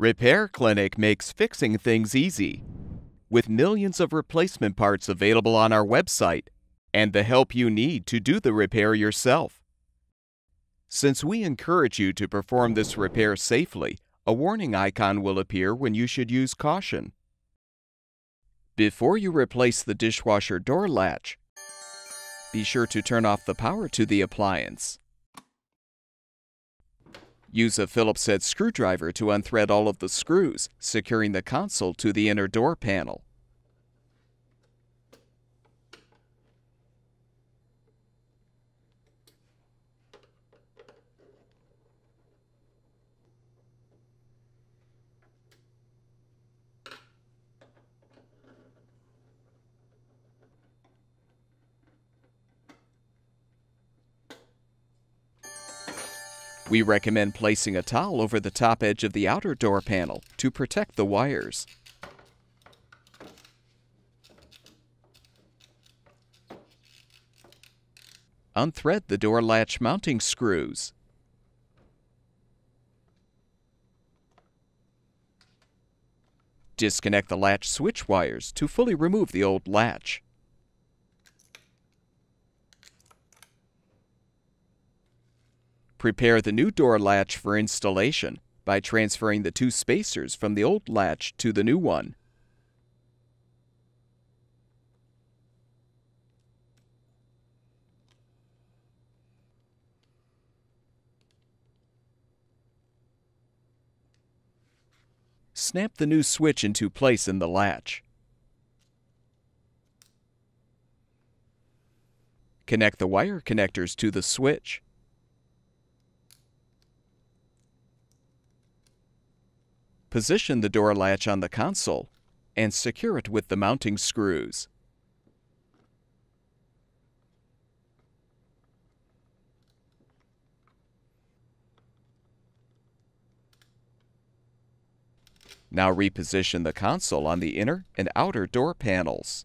Repair Clinic makes fixing things easy. With millions of replacement parts available on our website and the help you need to do the repair yourself. Since we encourage you to perform this repair safely, a warning icon will appear when you should use caution. Before you replace the dishwasher door latch, be sure to turn off the power to the appliance. Use a Phillips head screwdriver to unthread all of the screws, securing the console to the inner door panel. We recommend placing a towel over the top edge of the outer door panel to protect the wires. Unthread the door latch mounting screws. Disconnect the latch switch wires to fully remove the old latch. Prepare the new door latch for installation by transferring the two spacers from the old latch to the new one. Snap the new switch into place in the latch. Connect the wire connectors to the switch. Position the door latch on the console and secure it with the mounting screws. Now reposition the console on the inner and outer door panels.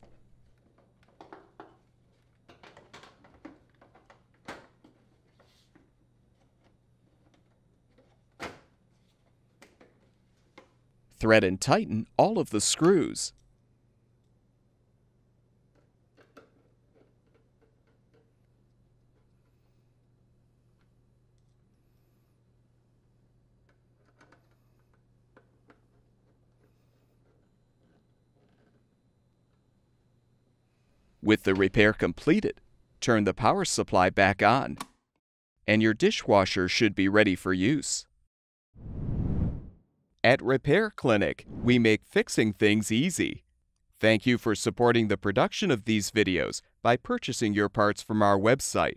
Thread and tighten all of the screws. With the repair completed, turn the power supply back on, and your dishwasher should be ready for use. At Repair Clinic, we make fixing things easy. Thank you for supporting the production of these videos by purchasing your parts from our website.